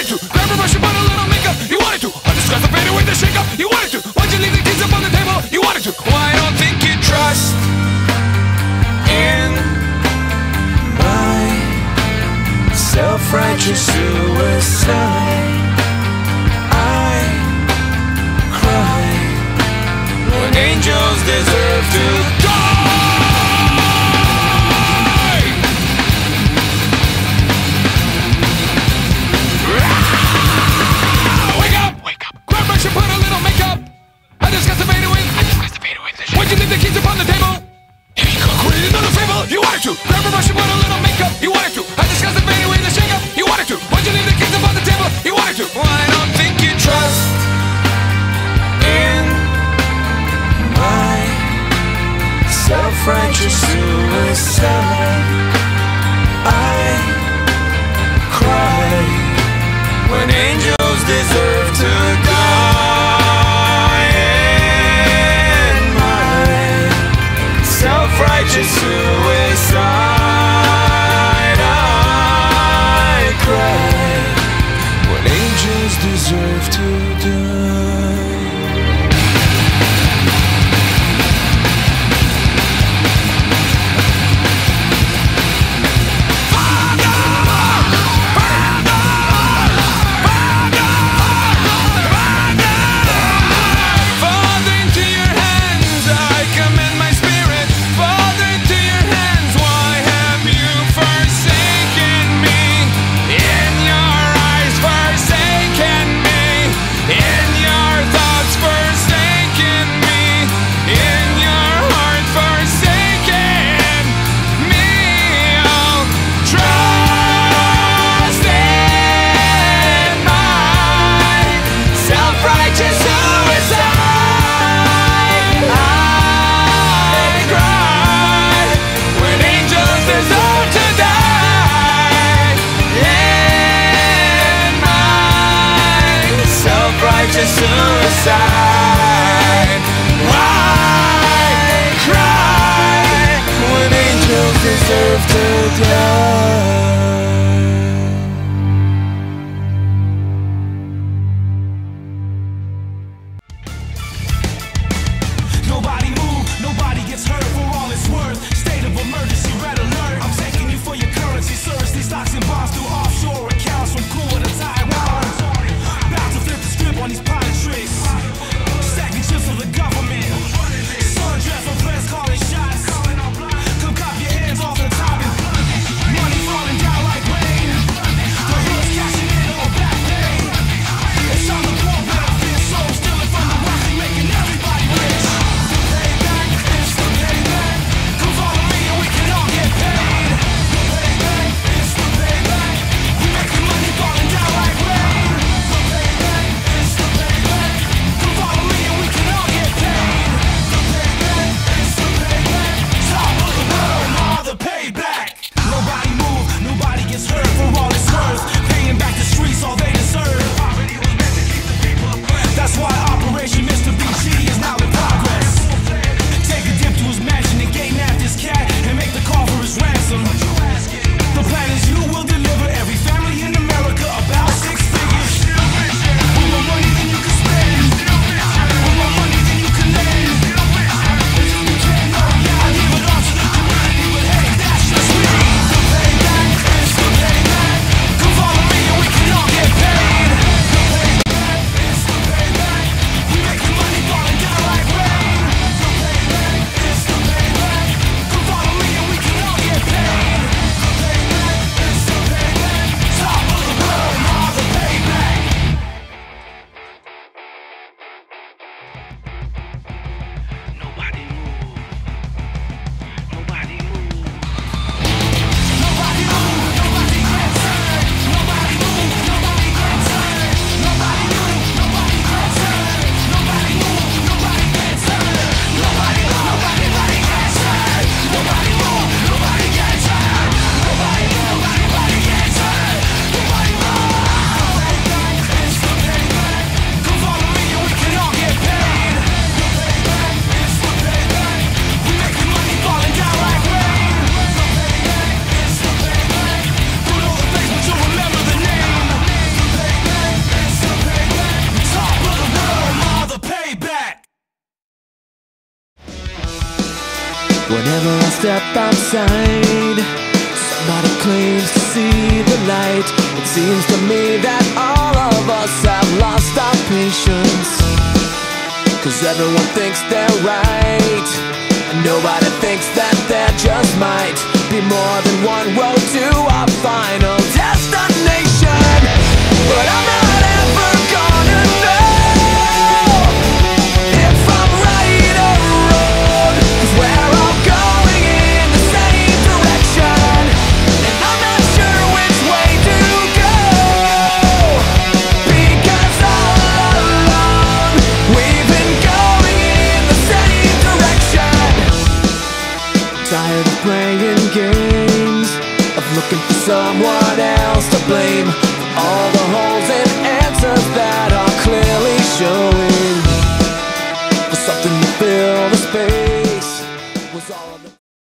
wanted to. Grab a brush and put a little makeup, you wanted to. Undisguised the fader with the shake up, you wanted to. Why'd you leave the kids up on the table, you wanted to. Well, I don't think you trust in my self-righteous suicide. I cry when angels deserve to die. You wanted to. Grab a brush and put a little makeup, you wanted to. I discussed the fade away the shake up, you wanted to. Why'd you leave the kids? step outside. Somebody claims to see the light. It seems to me that all of us have lost our patience, 'cause everyone thinks they're right, and nobody thinks that there just might be more than one road to our final destination. But I'm not tired of playing games, of looking for someone else to blame for all the